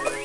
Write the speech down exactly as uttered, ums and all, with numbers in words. You